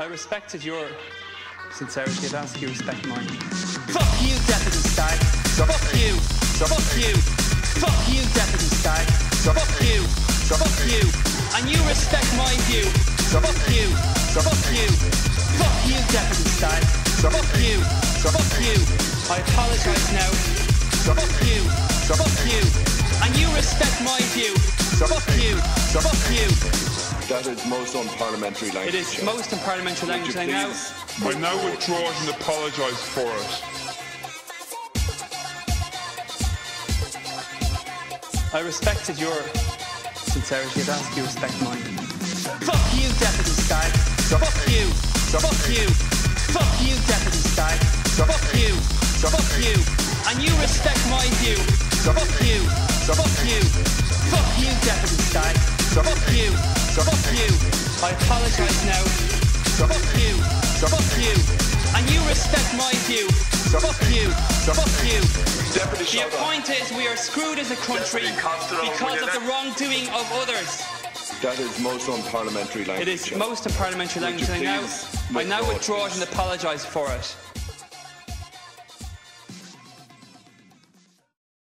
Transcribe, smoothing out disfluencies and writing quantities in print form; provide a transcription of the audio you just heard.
I respected your sincerity. I'd ask you to respect mine. Fuck you, Deputy Stagg. Fuck you. Fuck you. Fuck you, Deputy Stagg. Fuck you. Fuck you. And you respect my view. Fuck you. Fuck you. Fuck you, Deputy Stagg. Fuck you. Fuck you. I apologise now. Fuck you. Fuck you. And you respect my view. Fuck you. Fuck you. That is most unparliamentary language. It is most unparliamentary language. I now withdraw it and apologise for it. I respected your sincerity. I'd ask you to respect mine. Fuck you, Deputy Stagg. Fuck you. Fuck you. Fuck you, Deputy Stagg. Fuck you. Fuck you. And you respect my view. Fuck you. Fuck you. Fuck you, Deputy Stagg. Fuck you. Fuck you. I apologise now. Fuck you. Fuck you. And you respect my view. Fuck you. Fuck you. The point is we are screwed as a country because of the wrongdoing of others. That is most unparliamentary language. It is most unparliamentary language. I now withdraw it and apologise for it.